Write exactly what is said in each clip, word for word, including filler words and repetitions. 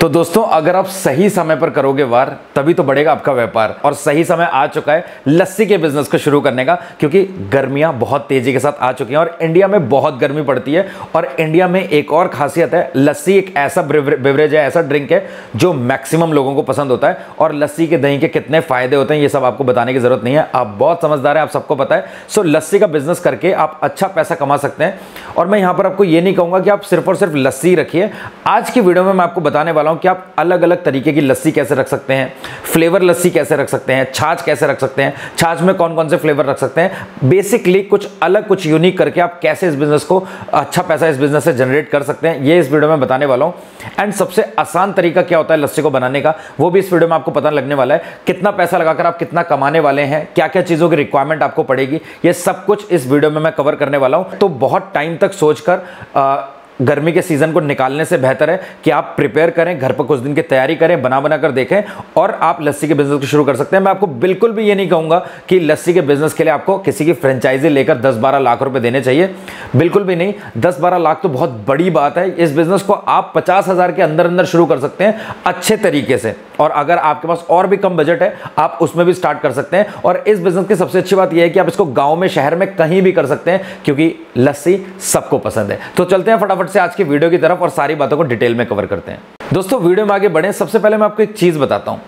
तो दोस्तों अगर आप सही समय पर करोगे वार तभी तो बढ़ेगा आपका व्यापार। और सही समय आ चुका है लस्सी के बिजनेस को शुरू करने का, क्योंकि गर्मियां बहुत तेजी के साथ आ चुकी हैं और इंडिया में बहुत गर्मी पड़ती है। और इंडिया में एक और खासियत है, लस्सी एक ऐसा बेवरेज है, ऐसा ड्रिंक है जो मैक्सिमम लोगों को पसंद होता है। और लस्सी के दही के कितने फायदे होते हैं ये सब आपको बताने की जरूरत नहीं है, आप बहुत समझदार हैं, आप सबको पता है। सो लस्सी का बिजनेस करके आप अच्छा पैसा कमा सकते हैं। और मैं यहां पर आपको ये नहीं कहूंगा कि आप सिर्फ और सिर्फ लस्सी रखिए। आज की वीडियो में मैं आपको बताने वाला हूं कि आप अलग अलग तरीके की लस्सी कैसे रख सकते हैं, फ्लेवर लस्सी कैसे रख सकते हैं, छाछ कैसे रख सकते हैं, छाछ में कौन कौन से फ्लेवर रख सकते हैं। बेसिकली कुछ अलग कुछ यूनिक करके आप कैसे इस बिजनेस को अच्छा पैसा इस बिजनेस से जनरेट कर सकते हैं, ये इस वीडियो में बताने वाला हूं। एंड सबसे आसान तरीका क्या होता है लस्सी को बनाने का वो भी इस वीडियो में आपको पता लगने वाला है। कितना पैसा लगाकर आप कितना कमाने वाले हैं, क्या क्या चीजों की रिक्वायरमेंट आपको पड़ेगी, ये सब कुछ इस वीडियो में मैं कवर करने वाला हूं। तो बहुत टाइम तक सोचकर गर्मी के सीजन को निकालने से बेहतर है कि आप प्रिपेयर करें, घर पर कुछ दिन की तैयारी करें, बना बना कर देखें और आप लस्सी के बिजनेस को शुरू कर सकते हैं। मैं आपको बिल्कुल भी ये नहीं कहूंगा कि लस्सी के बिजनेस के लिए आपको किसी की फ्रेंचाइजी लेकर दस बारह लाख रुपए देने चाहिए, बिल्कुल भी नहीं। दस बारह लाख तो बहुत बड़ी बात है। इस बिजनेस को आप पचास हजार के अंदर अंदर शुरू कर सकते हैं अच्छे तरीके से। और अगर आपके पास और भी कम बजट है आप उसमें भी स्टार्ट कर सकते हैं। और इस बिजनेस की सबसे अच्छी बात यह है कि आप इसको गाँव में, शहर में, कहीं भी कर सकते हैं, क्योंकि लस्सी सबको पसंद है। तो चलते हैं फटाफट से आज की वीडियो की तरफ और सारी बातों को डिटेल में कवर करते हैं। दोस्तों वीडियो में आगे बढ़ें, सबसे पहले मैं आपको एक चीज बताता हूं।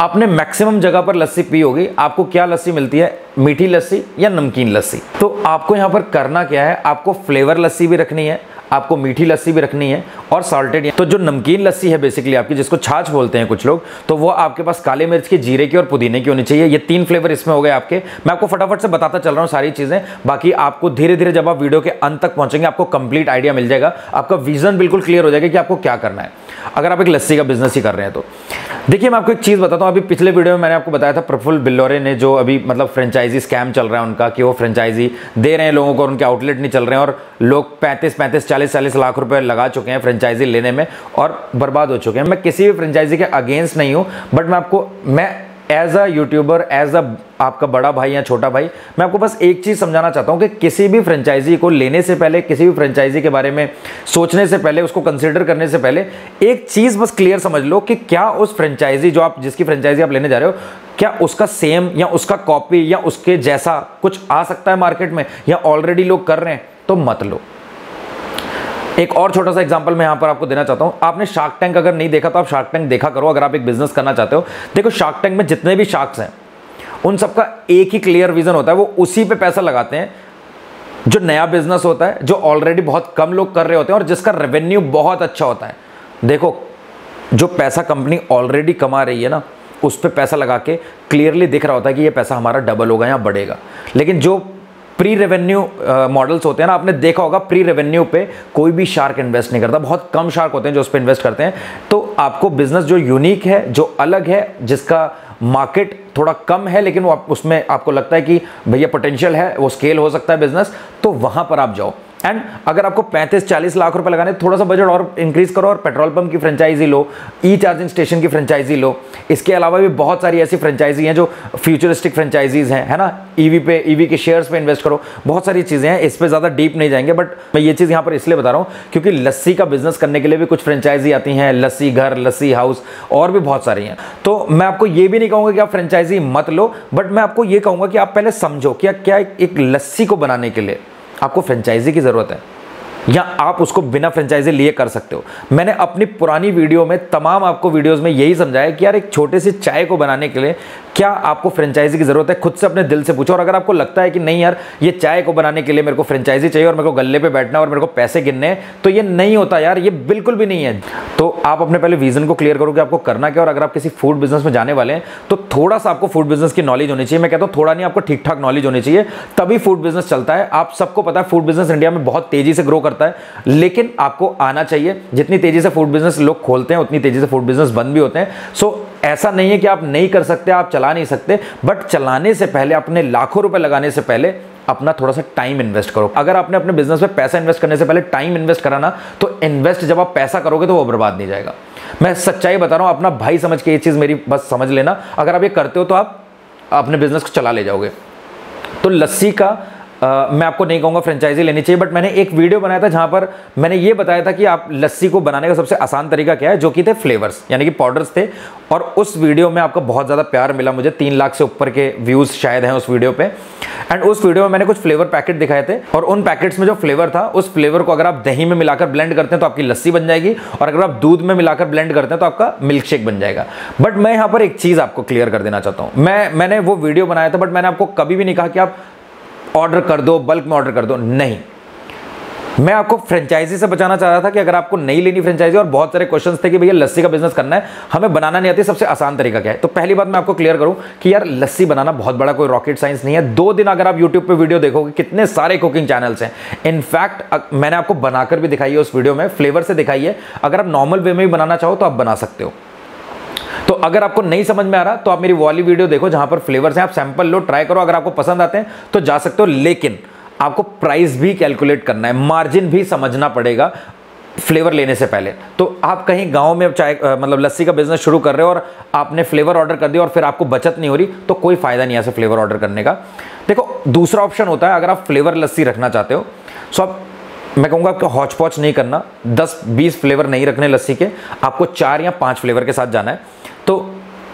आपने मैक्सिमम जगह पर लस्सी पी होगी, आपको क्या लस्सी मिलती है, मीठी लस्सी या नमकीन लस्सी। तो आपको यहां पर करना क्या है, आपको फ्लेवर लस्सी भी रखनी है, आपको मीठी लस्सी भी रखनी है और सॉल्टेड। तो जो नमकीन लस्सी है बेसिकली आपकी, जिसको छाछ बोलते हैं कुछ लोग, तो वो आपके पास काले मिर्च की, जीरे की और पुदीने की होनी चाहिए। ये तीन फ्लेवर इसमें हो गए आपके। मैं आपको फटाफट से बताता चल रहा हूँ सारी चीज़ें, बाकी आपको धीरे धीरे जब आप वीडियो के अंत तक पहुँचेंगे आपको कंप्लीट आइडिया मिल जाएगा, आपका विजन बिल्कुल क्लियर हो जाएगा कि आपको क्या करना है अगर आप एक लस्सी का बिजनेस ही कर रहे हैं। तो देखिए मैं आपको एक चीज़ बताता हूँ। अभी पिछले वीडियो में मैंने आपको बताया था प्रफुल्ल बिल्लोरे ने, जो अभी मतलब फ्रेंचाइजी स्कैम चल रहा है उनका, कि वो फ्रेंचाइजी दे रहे हैं लोगों को और उनके आउटलेट नहीं चल रहे हैं और लोग पैंतीस पैंतीस चालीस चालीस लाख रुपए लगा चुके हैं फ्रेंचाइजी लेने में और बर्बाद हो चुके हैं। मैं किसी भी फ्रेंचाइजी के अगेंस्ट नहीं हूँ, बट मैं आपको, मैं as a YouTuber, as a आपका बड़ा भाई या छोटा भाई, मैं आपको बस एक चीज़ समझाना चाहता हूं कि किसी भी फ्रेंचाइजी को लेने से पहले, किसी भी फ्रेंचाइजी के बारे में सोचने से पहले, उसको कंसीडर करने से पहले एक चीज़ बस क्लियर समझ लो कि क्या उस फ्रेंचाइजी जो आप, जिसकी फ्रेंचाइजी आप लेने जा रहे हो, क्या उसका सेम या उसका कॉपी या उसके जैसा कुछ आ सकता है मार्केट में या ऑलरेडी लोग कर रहे हैं, तो मत लो। एक और छोटा सा एग्जांपल मैं यहाँ पर आपको देना चाहता हूँ। आपने शार्क टैंक अगर नहीं देखा तो आप शार्क टैंक देखा करो अगर आप एक बिजनेस करना चाहते हो। देखो शार्क टैंक में जितने भी शार्क्स हैं उन सबका एक ही क्लियर विजन होता है, वो उसी पे पैसा लगाते हैं जो नया बिजनेस होता है, जो ऑलरेडी बहुत कम लोग कर रहे होते हैं और जिसका रेवेन्यू बहुत अच्छा होता है। देखो जो पैसा कंपनी ऑलरेडी कमा रही है ना, उस पर पैसा लगा के क्लियरली दिख रहा होता है कि ये पैसा हमारा डबल होगा या बढ़ेगा। लेकिन जो प्री रेवेन्यू मॉडल्स होते हैं ना, आपने देखा होगा प्री रेवेन्यू पे कोई भी शार्क इन्वेस्ट नहीं करता, बहुत कम शार्क होते हैं जो उस पर इन्वेस्ट करते हैं। तो आपको बिजनेस जो यूनिक है, जो अलग है, जिसका मार्केट थोड़ा कम है लेकिन वो आप, उसमें आपको लगता है कि भैया पोटेंशियल है, वो स्केल हो सकता है बिजनेस, तो वहाँ पर आप जाओ। एंड अगर आपको पैंतीस चालीस लाख रुपए लगाने, थोड़ा सा बजट और इंक्रीज करो और पेट्रोल पंप की फ्रेंचाइजी लो, ई चार्जिंग स्टेशन की फ्रेंचाइजी लो। इसके अलावा भी बहुत सारी ऐसी फ्रेंचाइजी हैं जो फ्यूचरिस्टिक फ्रेंचाइजीज हैं, है ना। ईवी पे, ईवी के शेयर्स पे इन्वेस्ट करो, बहुत सारी चीज़ें हैं। इस पर ज़्यादा डीप नहीं जाएंगे, बट मैं ये चीज़ यहाँ पर इसलिए बता रहा हूँ क्योंकि लस्सी का बिजनेस करने के लिए भी कुछ फ्रेंचाइजी आती हैं, लस्सी घर, लस्सी हाउस और भी बहुत सारी हैं। तो मैं आपको ये भी नहीं कहूँगा कि आप फ्रेंचाइजी मत लो, बट मैं आपको ये कहूँगा कि आप पहले समझो कि क्या एक लस्सी को बनाने के लिए आपको फ्रेंचाइजी की ज़रूरत है या आप उसको बिना फ्रेंचाइजी लिए कर सकते हो। मैंने अपनी पुरानी वीडियो में, तमाम आपको वीडियोस में यही समझाया कि यार एक छोटे से चाय को बनाने के लिए क्या आपको फ्रेंचाइजी की ज़रूरत है, खुद से अपने दिल से पूछो। और अगर आपको लगता है कि नहीं यार ये चाय को बनाने के लिए मेरे को फ्रेंचाइजी चाहिए और मेरे को गले पे बैठना और मेरे को पैसे गिनने हैं, तो ये नहीं होता यार, ये बिल्कुल भी नहीं है। तो आप अपने पहले विज़न को क्लियर करो कि आपको करना क्या। और अगर आप किसी फूड बिजनेस में जाने वाले हैं तो थोड़ा सा आपको फूड बिजनेस की नॉलेज होनी चाहिए। मैं कहता हूँ थोड़ा नहीं, आपको ठीक ठाक नॉलेज होनी चाहिए, तभी फूड बिजनेस चलता है। आप सबको पता है फूड बिजनेस इंडिया में बहुत तेज़ी से ग्रो करता है, लेकिन आपको आना चाहिए। जितनी तेज़ी से फूड बिजनेस लोग खोलते हैं उतनी तेज़ी से फूड बिजनेस बंद भी होते हैं। सो ऐसा नहीं है कि आप नहीं कर सकते, आप चला नहीं सकते, बट चलाने से पहले, अपने लाखों रुपए लगाने से पहले अपना थोड़ा सा टाइम इन्वेस्ट करो। अगर आपने अपने बिजनेस में पैसा इन्वेस्ट करने से पहले टाइम इन्वेस्ट करा ना, तो इन्वेस्ट जब आप पैसा करोगे तो वो बर्बाद नहीं जाएगा। मैं सच्चाई बता रहा हूँ, अपना भाई समझ के ये चीज़ मेरी बस समझ लेना। अगर आप ये करते हो तो आप अपने बिजनेस को चला ले जाओगे। तो लस्सी का आ, मैं आपको नहीं कहूँगा फ्रेंचाइजी लेनी चाहिए, बट मैंने एक वीडियो बनाया था जहाँ पर मैंने ये बताया था कि आप लस्सी को बनाने का सबसे आसान तरीका क्या है, जो कि थे फ्लेवर्स यानी कि पाउडर्स थे। और उस वीडियो में आपका बहुत ज़्यादा प्यार मिला मुझे, तीन लाख से ऊपर के व्यूज़ शायद हैं उस वीडियो पे। एंड उस वीडियो में मैंने कुछ फ्लेवर पैकेट दिखाए थे और उन पैकेट्स में जो फ्लेवर था उस फ्लेवर को अगर आप दही में मिलाकर ब्लेंड करते हैं तो आपकी लस्सी बन जाएगी, और अगर आप दूध में मिलाकर ब्लेंड करते हैं तो आपका मिल्क शेक बन जाएगा। बट मैं यहाँ पर एक चीज़ आपको क्लियर कर देना चाहता हूँ, मैं मैंने वो वीडियो बनाया था, बट मैंने आपको कभी भी नहीं कहा कि आप ऑर्डर कर दो, बल्क में ऑर्डर कर दो, नहीं। मैं आपको फ्रेंचाइजी से बचाना चाह रहा था कि अगर आपको नहीं लेनी फ्रेंचाइजी, और बहुत सारे क्वेश्चंस थे कि भैया लस्सी का बिजनेस करना है, हमें बनाना नहीं आती, सबसे आसान तरीका क्या है। तो पहली बात मैं आपको क्लियर करूं कि यार लस्सी बनाना बहुत बड़ा कोई रॉकेट साइंस नहीं है। दो दिन अगर आप यूट्यूब पे वीडियो देखोगे, कितने सारे कुकिंग चैनल्स हैं, इनफैक्ट मैंने आपको बनाकर भी दिखाई है उस वीडियो में, फ्लेवर से दिखाई है। अगर आप नॉर्मल वे में भी बनाना चाहो तो आप बना सकते हो। तो अगर आपको नहीं समझ में आ रहा तो आप मेरी वाली वीडियो देखो जहां पर फ्लेवर्स हैं, आप सैंपल लो, ट्राई करो, अगर आपको पसंद आते हैं तो जा सकते हो। लेकिन आपको प्राइस भी कैलकुलेट करना है, मार्जिन भी समझना पड़ेगा फ्लेवर लेने से पहले। तो आप कहीं गांव में चाय मतलब लस्सी का बिजनेस शुरू कर रहे हो और आपने फ्लेवर ऑर्डर कर दिया और फिर आपको बचत नहीं हो रही, तो कोई फायदा नहीं है ऐसे फ्लेवर ऑर्डर करने का। देखो दूसरा ऑप्शन होता है, अगर आप फ्लेवर लस्सी रखना चाहते हो सो आप, मैं कहूँगा आपको हौच पौच नहीं करना, दस बीस फ्लेवर नहीं रखने लस्सी के, आपको चार या पाँच फ्लेवर के साथ जाना है। तो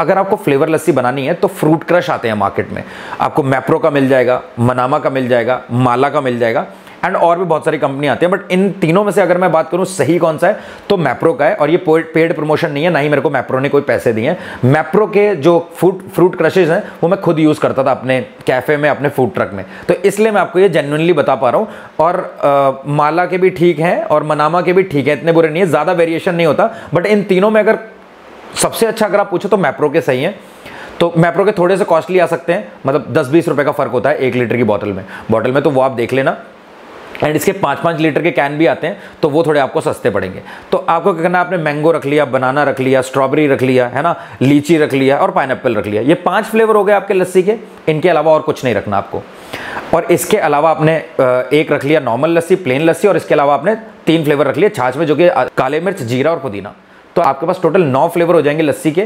अगर आपको फ्लेवर लस्सी बनानी है तो फ्रूट क्रश आते हैं मार्केट में, आपको मैप्रो का मिल जाएगा, मनामा का मिल जाएगा, माला का मिल जाएगा, एंड और भी बहुत सारी कंपनी आती है। बट इन तीनों में से अगर मैं बात करूं सही कौन सा है तो मैप्रो का है, और ये पेड प्रमोशन नहीं है, ना ही मेरे को मैप्रो ने कोई पैसे दिए हैं। मैप्रो के जो फ्रूट फ्रूट क्रशेज हैं वो मैं खुद यूज़ करता था अपने कैफ़े में, अपने फूड ट्रक में, तो इसलिए मैं आपको ये जेन्युइनली बता पा रहा हूँ। और आ, माला के भी ठीक हैं और मनामा के भी ठीक हैं, इतने बुरे नहीं है, ज़्यादा वेरिएशन नहीं होता। बट इन तीनों में अगर सबसे अच्छा अगर आप पूछो तो मैप्रो के सही हैं। तो मैप्रो के थोड़े से कॉस्टली आ सकते हैं, मतलब दस बीस रुपए का फ़र्क होता है एक लीटर की बॉटल में बॉटल में तो वो आप देख लेना। एंड इसके पाँच पाँच लीटर के कैन भी आते हैं, तो वो थोड़े आपको सस्ते पड़ेंगे। तो आपको क्या करना है, आपने मैंगो रख लिया, बनाना रख लिया, स्ट्रॉबेरी रख लिया, है ना, लीची रख लिया और पाइनएप्पल रख लिया। ये पांच फ्लेवर हो गए आपके लस्सी के, इनके अलावा और कुछ नहीं रखना आपको। और इसके अलावा आपने एक रख लिया नॉर्मल लस्सी, प्लेन लस्सी, और इसके अलावा आपने तीन फ्लेवर रख लिए छाछ में, जो कि काले मिर्च, जीरा और पुदीना। तो आपके पास टोटल नौ फ्लेवर हो जाएंगे लस्सी के।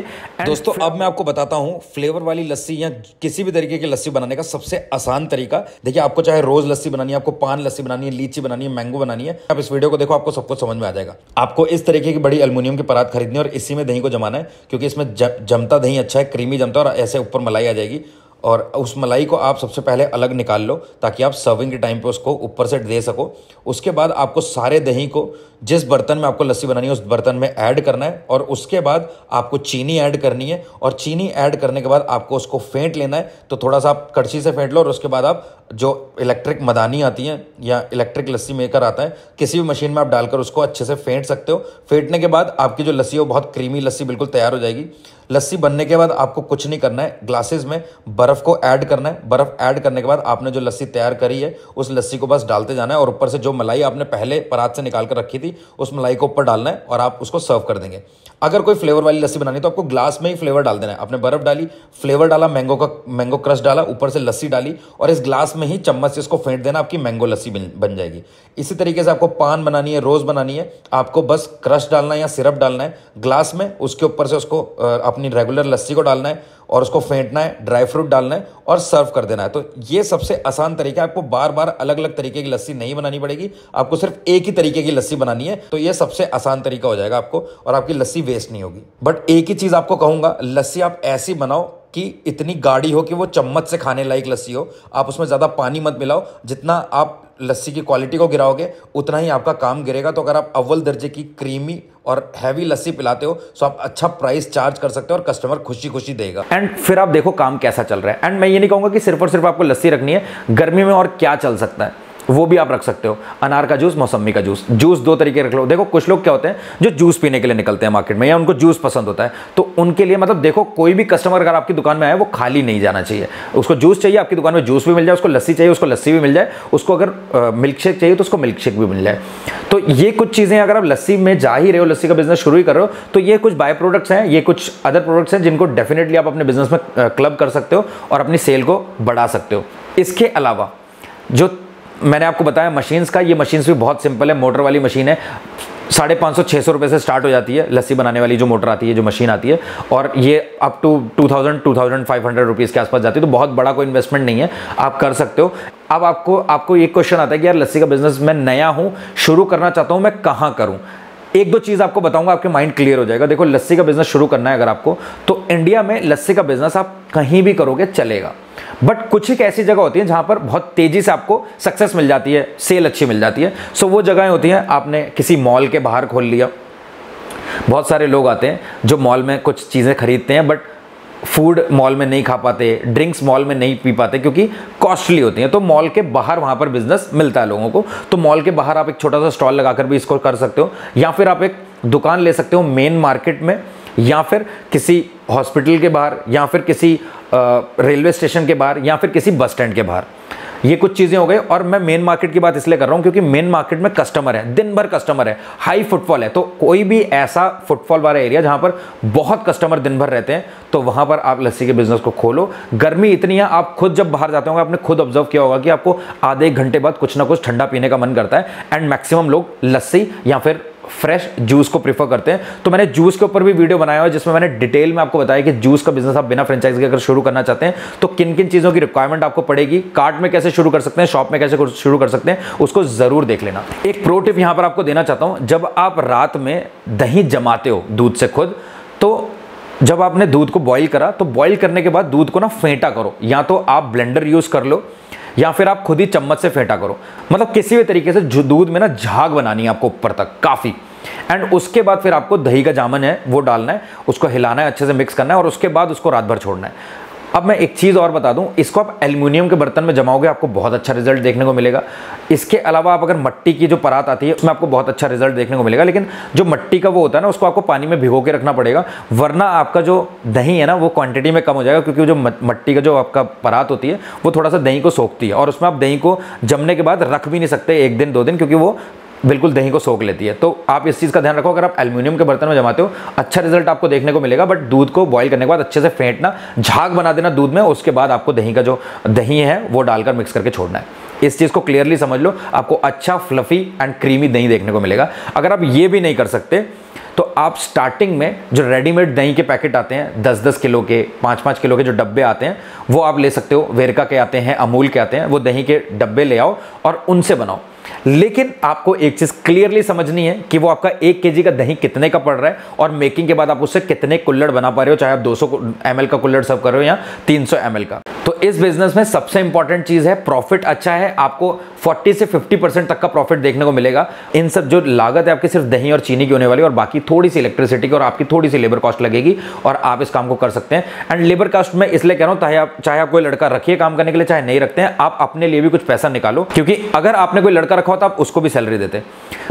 दोस्तों अब मैं आपको बताता हूँ फ्लेवर वाली लस्सी या किसी भी तरीके की लस्सी बनाने का सबसे आसान तरीका। देखिए आपको चाहे रोज लस्सी बनानी है, आपको पान लस्सी बनानी है, लीची बनानी है, मैंगो बनानी है, आप इस वीडियो को देखो, आपको सब कुछ समझ में आ जाएगा। आपको इस तरीके की बड़ी एल्युमिनियम की परात खरीदनी है और इसी में दही को जमाना है, क्योंकि इसमें जमता दही अच्छा है, क्रीमी जमता है, और ऐसे ऊपर मलाई आ जाएगी। और उस मलाई को आप सबसे पहले अलग निकाल लो ताकि आप सर्विंग के टाइम पे उसको ऊपर से दे सको। उसके बाद आपको सारे दही को जिस बर्तन में आपको लस्सी बनानी है उस बर्तन में ऐड करना है, और उसके बाद आपको चीनी ऐड करनी है, और चीनी ऐड करने के बाद आपको उसको फेंट लेना है। तो थोड़ा सा आप कड़छी से फेंट लो, और उसके बाद आप जो इलेक्ट्रिक मदानी आती है या इलेक्ट्रिक लस्सी मेकर आता है, किसी भी मशीन में आप डालकर उसको अच्छे से फेंट सकते हो। फेंटने के बाद आपकी जो लस्सी है वो बहुत क्रीमी लस्सी बिल्कुल तैयार हो जाएगी। लस्सी बनने के बाद आपको कुछ नहीं करना है, ग्लासेस में बर्फ़ को ऐड करना है। बर्फ़ ऐड करने के बाद आपने जो लस्सी तैयार करी है उस लस्सी को बस डालते जाना है, और ऊपर से जो मलाई आपने पहले परात से निकाल कर रखी थी उस मलाई को ऊपर डालना है, और आप उसको सर्व कर देंगे। अगर कोई फ्लेवर वाली लस्सी बनानी है तो आपको ग्लास में ही फ्लेवर डाल देना है। आपने बर्फ़ डाली, फ्लेवर डाला, मैंगो का मैंगो क्रश डाला, ऊपर से लस्सी डाली, और इस ग्लास में ही चम्मच से इसको फेंट देना, आपकी मैंगो लस्सी बन जाएगी। इसी तरीके से आपको पान बनानी है, रोज़ बनानी है, आपको बस क्रश डालना है या सिरप डालना है ग्लास में, उसके ऊपर से उसको अपनी रेगुलर लस्सी को डालना है और उसको फेंटना है, ड्राई फ्रूट डालना है और सर्व कर देना है। तो ये सबसे आसान तरीका है, आपको बार बार अलग अलग तरीके की लस्सी नहीं बनानी पड़ेगी, आपको सिर्फ एक ही तरीके की लस्सी बनानी है। तो ये सबसे आसान तरीका हो जाएगा आपको, और आपकी लस्सी वेस्ट नहीं होगी। बट एक ही चीज़ आपको कहूँगा, लस्सी आप ऐसी बनाओ कि इतनी गाढ़ी हो कि वो चम्मच से खाने लायक लस्सी हो। आप उसमें ज़्यादा पानी मत मिलाओ, जितना आप लस्सी की क्वालिटी को गिराओगे उतना ही आपका काम गिरेगा। तो अगर आप अव्वल दर्जे की क्रीमी और हैवी लस्सी पिलाते हो तो आप अच्छा प्राइस चार्ज कर सकते हो और कस्टमर खुशी खुशी देगा। एंड फिर आप देखो काम कैसा चल रहा है। एंड मैं ये नहीं कहूँगा कि सिर्फ और सिर्फ आपको लस्सी रखनी है, गर्मी में और क्या चल सकता है वो भी आप रख सकते हो। अनार का जूस, मौसमी का जूस, जूस दो तरीके रख लो। देखो कुछ लोग क्या होते हैं जो जूस पीने के लिए निकलते हैं मार्केट में, या उनको जूस पसंद होता है, तो उनके लिए मतलब देखो कोई भी कस्टमर अगर आपकी दुकान में आए वो खाली नहीं जाना चाहिए। उसको जूस चाहिए, आपकी दुकान में जूस भी मिल जाए, उसको लस्सी चाहिए, उसको लस्सी भी मिल जाए, उसको अगर मिल्क शेक चाहिए तो उसको मिल्क शेक भी मिल जाए। तो ये कुछ चीज़ें, अगर आप लस्सी में जा ही रहे हो, लस्सी का बिजनेस शुरू ही कर रहे हो, तो ये कुछ बाय प्रोडक्ट्स हैं, ये कुछ अदर प्रोडक्ट्स हैं जिनको डेफिनेटली आप अपने बिजनेस में क्लब कर सकते हो और अपनी सेल को बढ़ा सकते हो। इसके अलावा जो मैंने आपको बताया मशीन्स का, ये मशीन्स भी बहुत सिंपल है। मोटर वाली मशीन है, साढ़े पाँच सौ छः सौ रुपये से स्टार्ट हो जाती है लस्सी बनाने वाली जो मोटर आती है, जो मशीन आती है, और ये up to two thousand two thousand five hundred rupees के आसपास जाती है। तो बहुत बड़ा कोई इन्वेस्टमेंट नहीं है, आप कर सकते हो। अब आपको आपको एक क्वेश्चन आता है कि यार लस्सी का बिजनेस मैं नया हूँ, शुरू करना चाहता हूँ, मैं कहाँ करूँ? एक दो चीज़ आपको बताऊंगा, आपके माइंड क्लियर हो जाएगा। देखो, लस्सी का बिजनेस शुरू करना है अगर आपको, तो इंडिया में लस्सी का बिजनेस आप कहीं भी करोगे चलेगा, बट कुछ एक ऐसी जगह होती है जहां पर बहुत तेज़ी से आपको सक्सेस मिल जाती है, सेल अच्छी मिल जाती है। सो वो जगहें होती हैं, आपने किसी मॉल के बाहर खोल लिया, बहुत सारे लोग आते हैं जो मॉल में कुछ चीज़ें खरीदते हैं, बट फूड मॉल में नहीं खा पाते, ड्रिंक्स मॉल में नहीं पी पाते क्योंकि कॉस्टली होती हैं। तो मॉल के बाहर वहाँ पर बिजनेस मिलता है लोगों को। तो मॉल के बाहर आप एक छोटा सा स्टॉल लगाकर भी इसको कर सकते हो, या फिर आप एक दुकान ले सकते हो मेन मार्केट में, या फिर किसी हॉस्पिटल के बाहर, या फिर किसी रेलवे स्टेशन के बाहर, या फिर किसी बस स्टैंड के बाहर। ये कुछ चीज़ें हो गई। और मैं मेन मार्केट की बात इसलिए कर रहा हूँ क्योंकि मेन मार्केट में कस्टमर है, दिन भर कस्टमर है, हाई फुटफॉल है। तो कोई भी ऐसा फुटफॉल वाला एरिया जहाँ पर बहुत कस्टमर दिन भर रहते हैं, तो वहाँ पर आप लस्सी के बिजनेस को खोलो। गर्मी इतनी है, आप खुद जब बाहर जाते होंगे आपने खुद ऑब्जर्व किया होगा कि आपको आधे एक घंटे बाद कुछ ना कुछ ठंडा पीने का मन करता है, एंड मैक्सिमम लोग लस्सी या फिर फ्रेश जूस को प्रीफर करते हैं। तो मैंने जूस के ऊपर भी वीडियो बनाया हुआ है जिसमें मैंने डिटेल में आपको बताया कि जूस का बिजनेस आप बिना फ्रेंचाइज के अगर शुरू करना चाहते हैं तो किन किन चीज़ों की रिक्वायरमेंट आपको पड़ेगी, कार्ट में कैसे शुरू कर सकते हैं, शॉप में कैसे शुरू कर सकते हैं, उसको ज़रूर देख लेना। एक प्रो टिप यहाँ पर आपको देना चाहता हूँ। जब आप रात में दही जमाते हो दूध से खुद, तो जब आपने दूध को बॉयल करा तो बॉयल करने के बाद दूध को ना फेंटा करो, या तो आप ब्लेंडर यूज़ कर लो या फिर आप खुद ही चम्मच से फेंटा करो। मतलब किसी भी तरीके से दूध में ना झाग बनानी है आपको ऊपर तक काफ़ी, एंड उसके बाद फिर आपको दही का जामन है वो डालना है, उसको हिलाना है, अच्छे से मिक्स करना है, और उसके बाद उसको रात भर छोड़ना है। अब मैं एक चीज़ और बता दूं, इसको आप एल्युमिनियम के बर्तन में जमाओगे आपको बहुत अच्छा रिजल्ट देखने को मिलेगा। इसके अलावा आप अगर मिट्टी की जो परात आती है उसमें आपको बहुत अच्छा रिजल्ट देखने को मिलेगा, लेकिन जो मिट्टी का वो होता है ना उसको आपको पानी में भिगो के रखना पड़ेगा, वरना आपका जो दही है ना वो क्वांटिटी में कम हो जाएगा, क्योंकि जो मिट्टी का जो आपका परात होती है वो थोड़ा सा दही को सोखती है, और उसमें आप दही को जमने के बाद रख भी नहीं सकते एक दिन दो दिन, क्योंकि वो बिल्कुल दही को सोख लेती है। तो आप इस चीज़ का ध्यान रखो, अगर आप एल्युमिनियम के बर्तन में जमाते हो अच्छा रिजल्ट आपको देखने को मिलेगा, बट दूध को बॉईल करने के बाद अच्छे से फेंटना, झाग बना देना दूध में, उसके बाद आपको दही का जो दही है वो डालकर मिक्स करके छोड़ना है। इस चीज़ को क्लियरली समझ लो, आपको अच्छा फ्लफी एंड क्रीमी दही देखने को मिलेगा। अगर आप ये भी नहीं कर सकते तो आप स्टार्टिंग में जो रेडीमेड दही के पैकेट आते हैं दस दस किलो के, पाँच पाँच किलो के जो डब्बे आते हैं वो आप ले सकते हो, वेरका के आते हैं, अमूल के आते हैं, वो दही के डब्बे ले आओ और उनसे बनाओ। लेकिन आपको एक चीज़ क्लियरली समझनी है कि वो आपका एक केजी का दही कितने का पड़ रहा है, और मेकिंग के बाद आप उससे कितने कुल्लड़ बना पा रहे हो, चाहे आप दो सौ एमएल का कुल्लड़ सर्व कर रहे हो या तीन सौ एमएल का। तो इस बिजनेस में सबसे इंपॉर्टेंट चीज़ है प्रॉफिट। अच्छा है, आपको चालीस से पचास परसेंट तक का प्रॉफिट देखने को मिलेगा। इन सब जो लागत है आपकी सिर्फ दही और चीनी की होने वाली, और बाकी थोड़ी सी इलेक्ट्रिसिटी की और आपकी थोड़ी सी लेबर कॉस्ट लगेगी, और आप इस काम को कर सकते हैं। एंड लेबर कॉस्ट में इसलिए कह रहा हूँ, चाहे आप चाहे आप कोई लड़का रखिए काम करने के लिए, चाहे नहीं रखते हैं, आप अपने लिए भी कुछ पैसा निकालो, क्योंकि अगर आपने कोई लड़का रखा हो तो आप उसको भी सैलरी देते।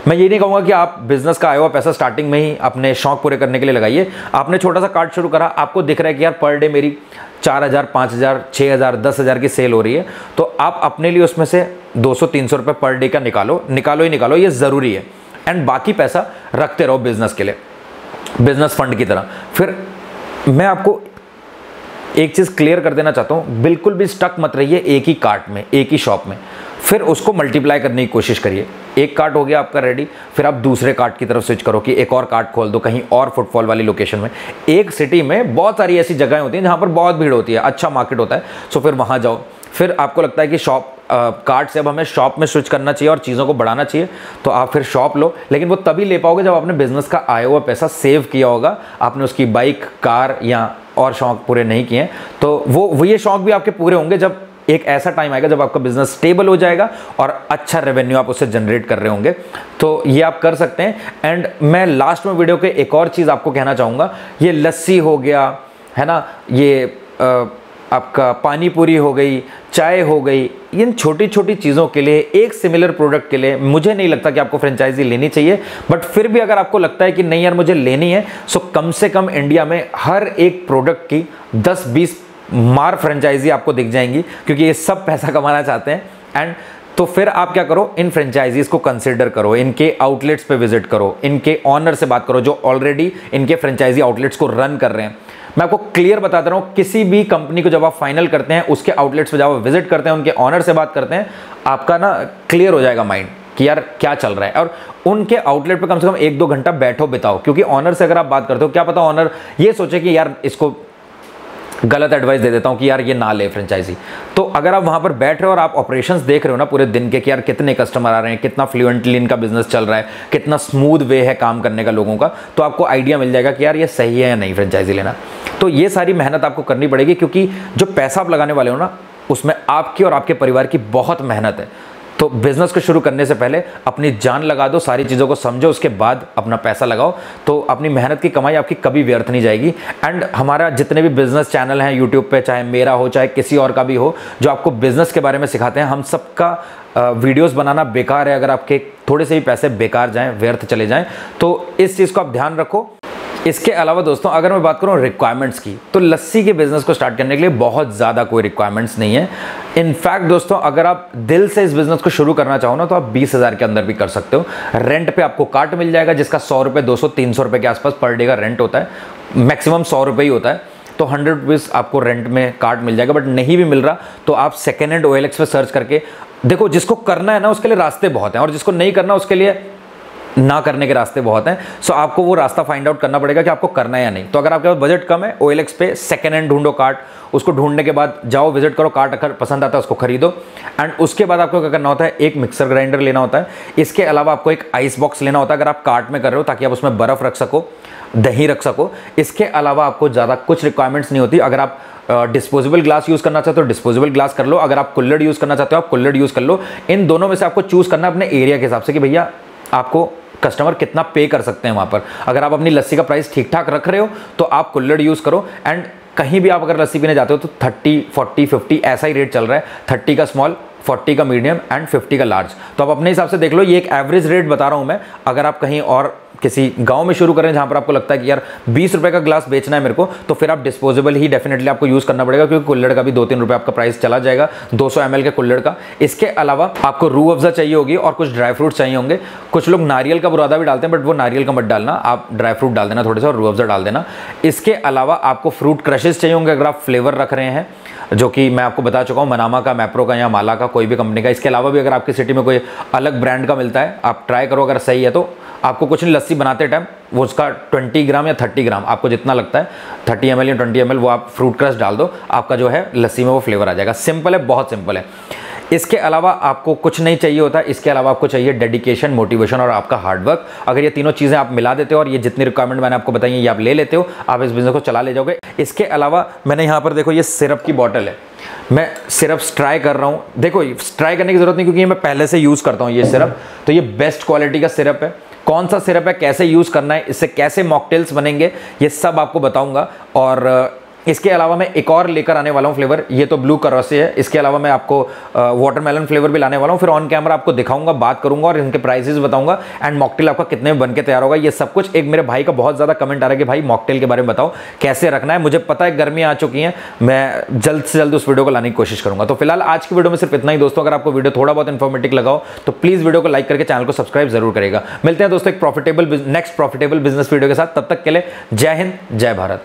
मैं ये नहीं कहूँगा कि आप बिजनेस का आया हुआ पैसा स्टार्टिंग में ही अपने शौक पूरे करने के लिए लगाइए। आपने छोटा सा कार्ट शुरू करा, आपको दिख रहा है कि यार पर डे मेरी चार हज़ार पाँच हज़ार छः हज़ार दस हज़ार की सेल हो रही है, तो आप अपने लिए उसमें से दो सौ तीन सौ रुपये पर डे का निकालो, निकालो ही निकालो, ये ज़रूरी है। एंड बाकी पैसा रखते रहो बिजनेस के लिए, बिजनेस फंड की तरह। फिर मैं आपको एक चीज़ क्लियर कर देना चाहता हूँ, बिल्कुल भी स्टक मत रहिए एक ही कार्ट में, एक ही शॉप में। फिर उसको मल्टीप्लाई करने की कोशिश करिए। एक कार्ट हो गया आपका रेडी, फिर आप दूसरे कार्ट की तरफ स्विच करो कि एक और कार्ट खोल दो कहीं और फुटफॉल वाली लोकेशन में। एक सिटी में बहुत सारी ऐसी जगहें होती हैं जहाँ पर बहुत भीड़ होती है, अच्छा मार्केट होता है, सो फिर वहाँ जाओ। फिर आपको लगता है कि शॉप कार्ट से अब हमें शॉप में स्विच करना चाहिए और चीज़ों को बढ़ाना चाहिए, तो आप फिर शॉप लो, लेकिन वो तभी ले पाओगे जब आपने बिजनेस का आया हुआ पैसा सेव किया होगा, आपने उसकी बाइक, कार या और शौक पूरे नहीं किए। तो वो वो ये शौक भी आपके पूरे होंगे जब एक ऐसा टाइम आएगा जब आपका बिजनेस स्टेबल हो जाएगा और अच्छा रेवेन्यू आप उससे जनरेट कर रहे होंगे। तो ये आप कर सकते हैं। एंड मैं लास्ट में वीडियो के एक और चीज़ आपको कहना चाहूँगा, ये लस्सी हो गया है ना, ये आ, आपका पानी पूरी हो गई, चाय हो गई, इन छोटी छोटी चीज़ों के लिए, एक सिमिलर प्रोडक्ट के लिए मुझे नहीं लगता कि आपको फ्रेंचाइजी लेनी चाहिए। बट फिर भी अगर आपको लगता है कि नहीं यार मुझे लेनी है, सो कम से कम इंडिया में हर एक प्रोडक्ट की दस बीस मार फ्रेंचाइजी आपको दिख जाएंगी, क्योंकि ये सब पैसा कमाना चाहते हैं। एंड तो फिर आप क्या करो, इन फ्रेंचाइजीज़ को कंसिडर करो, इनके आउटलेट्स पे विजिट करो, इनके ऑनर से बात करो जो ऑलरेडी इनके फ्रेंचाइजी आउटलेट्स को रन कर रहे हैं। मैं आपको क्लियर बताता रहा हूँ, किसी भी कंपनी को जब आप फाइनल करते हैं उसके आउटलेट्स पे जब आप विजिट करते हैं, उनके ऑनर से बात करते हैं, आपका ना क्लियर हो जाएगा माइंड। कि यार क्या चल रहा है, और उनके आउटलेट पे कम से कम एक दो घंटा बैठो बिताओ। क्योंकि ऑनर से अगर आप बात करते हो, क्या पता ऑनर ये सोचे कि यार इसको गलत एडवाइस दे देता हूँ कि यार ये ना ले फ्रेंचाइजी। तो अगर आप वहाँ पर बैठ रहे हो और आप ऑपरेशंस देख रहे हो ना पूरे दिन के कि यार कितने कस्टमर आ रहे हैं, कितना फ्लुएंटली इनका बिजनेस चल रहा है, कितना स्मूथ वे है काम करने का लोगों का, तो आपको आइडिया मिल जाएगा कि यार ये सही है या नहीं फ्रेंचाइजी लेना। तो ये सारी मेहनत आपको करनी पड़ेगी, क्योंकि जो पैसा आप लगाने वाले हो ना उसमें आपकी और आपके परिवार की बहुत मेहनत है। तो बिजनेस को शुरू करने से पहले अपनी जान लगा दो, सारी चीज़ों को समझो, उसके बाद अपना पैसा लगाओ। तो अपनी मेहनत की कमाई आपकी कभी व्यर्थ नहीं जाएगी। एंड हमारा जितने भी बिजनेस चैनल हैं यूट्यूब पे, चाहे मेरा हो चाहे किसी और का भी हो, जो आपको बिजनेस के बारे में सिखाते हैं, हम सबका वीडियोस बनाना बेकार है। अगर आपके थोड़े से भी पैसे बेकार जाएँ, व्यर्थ चले जाएँ, तो इस चीज़ को आप ध्यान रखो। इसके अलावा दोस्तों, अगर मैं बात करूँ रिक्वायरमेंट्स की, तो लस्सी के बिज़नेस को स्टार्ट करने के लिए बहुत ज़्यादा कोई रिक्वायरमेंट्स नहीं है। इनफैक्ट दोस्तों, अगर आप दिल से इस बिज़नेस को शुरू करना चाहो ना, तो आप बीस हज़ार के अंदर भी कर सकते हो। रेंट पे आपको काट मिल जाएगा, जिसका सौ रुपये दो सौ तीन सौ रुपये के आसपास पर डे का रेंट होता है, मैक्सिमम सौ रुपये ही होता है। तो हंड्रेड रुपीज़ आपको रेंट में कार्ड मिल जाएगा। बट नहीं भी मिल रहा तो आप second hand O L X पे सर्च करके देखो। जिसको करना है ना उसके लिए रास्ते बहुत हैं, और जिसको नहीं करना उसके लिए ना करने के रास्ते बहुत हैं। सो so, आपको वो रास्ता फाइंड आउट करना पड़ेगा कि आपको करना है या नहीं। तो अगर आपके पास बजट कम है, O L X पे सेकेंड हैंड ढूंढो कार्ट, उसको ढूंढने के बाद जाओ विजिट करो, कार्ट अगर पसंद आता है उसको खरीदो। एंड उसके बाद आपको क्या करना होता है, एक मिक्सर ग्राइंडर लेना होता है। इसके अलावा आपको एक आइस बॉक्स लेना होता है अगर आप कार्ट में कर रहे हो, ताकि आप उसमें बर्फ़ रख सको, दही रख सको। इसके अलावा आपको ज़्यादा कुछ रिक्वायरमेंट्स नहीं होती। अगर आप डिस्पोजेबल ग्लास यूज़ करना चाहते हो डिस्पोजेबल ग्लास कर लो, अगर आप कुल्लड़ यूज़ करना चाहते हो आप कुल्लड़ यूज़ कर लो। इन दोनों में से आपको चूज़ करना अपने एरिया के हिसाब से कि भैया आपको कस्टमर कितना पे कर सकते हैं वहाँ पर। अगर आप अपनी लस्सी का प्राइस ठीक ठाक रख रहे हो तो आप कुल्हड़ यूज़ करो। एंड कहीं भी आप अगर लस्सी पीने जाते हो तो थर्टी फोर्टी फिफ्टी ऐसा ही रेट चल रहा है। थर्टी का स्मॉल, फोर्टी का मीडियम एंड फिफ्टी का लार्ज। तो आप अपने हिसाब से देख लो, ये एक एवरेज रेट बता रहा हूँ मैं। अगर आप कहीं और किसी गांव में शुरू करें जहाँ पर आपको लगता है कि यार बीस रुपये का ग्लास बेचना है मेरे को, तो फिर आप डिस्पोजेबल ही डेफिनेटली आपको यूज़ करना पड़ेगा, क्योंकि कुल्हड़ का भी दो तीन रुपये आपका प्राइस चला जाएगा दो सौ एम एल के कुल्हड़ का। इसके अलावा आपको रूह अफ़ज़ा चाहिए होगी और कुछ ड्राई फ्रूट्स चाहिए होंगे। कुछ लोग नारियल का बुरादा भी डालते हैं, बट वो नारियल का मत डालना, आप ड्राई फ्रूट डाल देना थोड़े से और रूह अफ़ज़ा डाल देना। इसके अलावा आपको फ्रूट क्रशेस चाहिए होंगे अगर आप फ्लेवर रख रहे हैं, जो कि मैं आपको बता चुका हूँ मनामा का, मैप्रो का या माला का, कोई भी कंपनी का। इसके अलावा भी अगर आपकी सिटी में कोई अलग ब्रांड का मिलता है आप ट्राई करो, अगर सही है तो आपको कुछ नहीं, लस्सी बनाते टाइम वो उसका बीस ग्राम या तीस ग्राम आपको जितना लगता है तीस एम एल या बीस एम एल वो आप फ्रूट क्रश डाल दो, आपका जो है लस्सी में वो फ्लेवर आ जाएगा। सिंपल है, बहुत सिंपल है। इसके अलावा आपको कुछ नहीं चाहिए होता। इसके अलावा आपको चाहिए डेडिकेशन, मोटिवेशन और आपका हार्डवर्क। अगर ये तीनों चीज़ें आप मिला देते हो और ये जितनी रिक्वायरमेंट मैंने आपको बताई है ये आप ले लेते हो, आप इस बिज़नेस को चला ले जाओगे। इसके अलावा मैंने यहाँ पर देखो ये सिरप की बॉटल है, मैं सिरप्स ट्राई कर रहा हूँ। देखो ट्राई करने की ज़रूरत नहीं, क्योंकि ये मैं पहले से यूज़ करता हूँ ये सिरप। तो ये बेस्ट क्वालिटी का सिरप है। कौन सा सिरप है, कैसे यूज़ करना है, इससे कैसे मॉकटेल्स बनेंगे, ये सब आपको बताऊंगा। और इसके अलावा मैं एक और लेकर आने वाला हूँ फ्लेवर, ये तो ब्लू करवसी है। इसके अलावा मैं आपको वाटरमेलन फ्लेवर भी लाने वाला हूँ, फिर ऑन कैमरा आपको दिखाऊंगा, बात करूंगा और इनके प्राइसेस बताऊंगा। एंड मॉकटेल आपका कितने में बन के तैयार होगा, ये सब कुछ। एक मेरे भाई का बहुत ज़्यादा कमेंट आ रहा है कि भाई मॉकटेल के बारे में बताओ कैसे रखना है। मुझे पता है गर्मी आ चुकी है, मैं जल्द से जल्द उस वीडियो को लाने की कोशिश करूँगा। तो फिलहाल आज की वीडियो में सिर्फ इतना ही दोस्तों। अगर आपको वीडियो थोड़ा बहुत इन्फॉर्मेटिव लगा हो तो प्लीज़ वीडियो को लाइक करके चैनल को सब्सक्राइब जरूर करेगा। मिलते हैं दोस्तों एक profitable next profitable business video के साथ। तब तक के लिए जय हिंद, जय भारत।